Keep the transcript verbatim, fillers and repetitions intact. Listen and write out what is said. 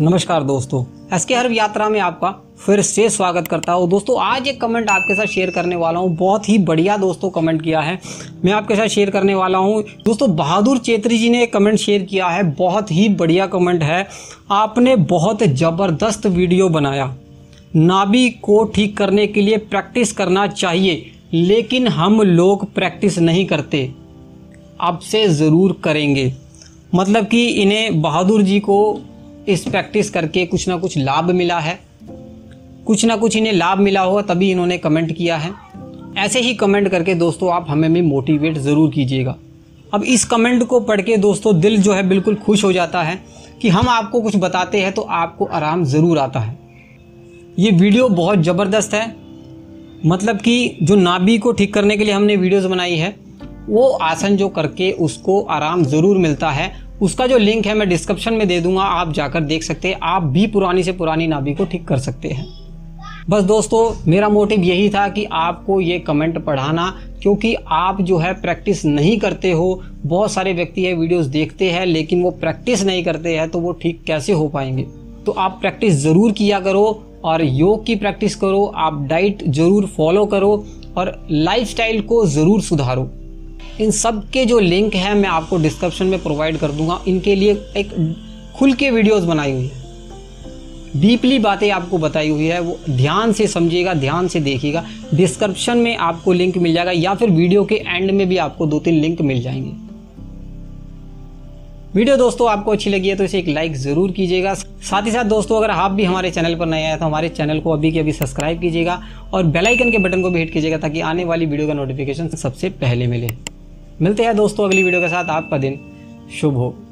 नमस्कार दोस्तों, एस के हर्ब यात्रा में आपका फिर से स्वागत करता हूँ। दोस्तों आज एक कमेंट आपके साथ शेयर करने वाला हूँ, बहुत ही बढ़िया दोस्तों कमेंट किया है, मैं आपके साथ शेयर करने वाला हूँ। दोस्तों बहादुर चेत्री जी ने एक कमेंट शेयर किया है, बहुत ही बढ़िया कमेंट है। आपने बहुत ज़बरदस्त वीडियो बनाया, नाभि को ठीक करने के लिए प्रैक्टिस करना चाहिए, लेकिन हम लोग प्रैक्टिस नहीं करते, अब से ज़रूर करेंगे। मतलब कि इन्हें बहादुर जी को इस प्रैक्टिस करके कुछ ना कुछ लाभ मिला है, कुछ ना कुछ इन्हें लाभ मिला होगा तभी इन्होंने कमेंट किया है। ऐसे ही कमेंट करके दोस्तों आप हमें भी मोटिवेट ज़रूर कीजिएगा। अब इस कमेंट को पढ़ के दोस्तों दिल जो है बिल्कुल खुश हो जाता है कि हम आपको कुछ बताते हैं तो आपको आराम ज़रूर आता है। ये वीडियो बहुत ज़बरदस्त है, मतलब कि जो नाभि को ठीक करने के लिए हमने वीडियोज़ बनाई है, वो आसन जो करके उसको आराम ज़रूर मिलता है। उसका जो लिंक है मैं डिस्क्रिप्शन में दे दूंगा, आप जाकर देख सकते हैं। आप भी पुरानी से पुरानी नाभि को ठीक कर सकते हैं। बस दोस्तों मेरा मोटिव यही था कि आपको ये कमेंट पढ़ाना, क्योंकि आप जो है प्रैक्टिस नहीं करते हो। बहुत सारे व्यक्ति है वीडियोस देखते हैं लेकिन वो प्रैक्टिस नहीं करते हैं, तो वो ठीक कैसे हो पाएंगे। तो आप प्रैक्टिस ज़रूर किया करो और योग की प्रैक्टिस करो, आप डाइट ज़रूर फॉलो करो और लाइफस्टाइल को ज़रूर सुधारो। इन सब के जो लिंक है मैं आपको डिस्क्रिप्शन में प्रोवाइड कर दूंगा। इनके लिए एक खुल के वीडियोस बनाई हुई है, डीपली बातें आपको बताई हुई है, वो ध्यान से समझिएगा, ध्यान से देखिएगा। डिस्क्रिप्शन में आपको लिंक मिल जाएगा या फिर वीडियो के एंड में भी आपको दो तीन लिंक मिल जाएंगे। वीडियो दोस्तों आपको अच्छी लगी है तो इसे एक लाइक ज़रूर कीजिएगा। साथ ही साथ दोस्तों अगर आप भी हमारे चैनल पर नए आए तो हमारे चैनल को अभी के अभी सब्सक्राइब कीजिएगा और बेल आइकन के बटन को भी हिट कीजिएगा ताकि आने वाली वीडियो का नोटिफिकेशन सबसे पहले मिले। मिलते हैं दोस्तों अगली वीडियो के साथ, आपका दिन शुभ हो।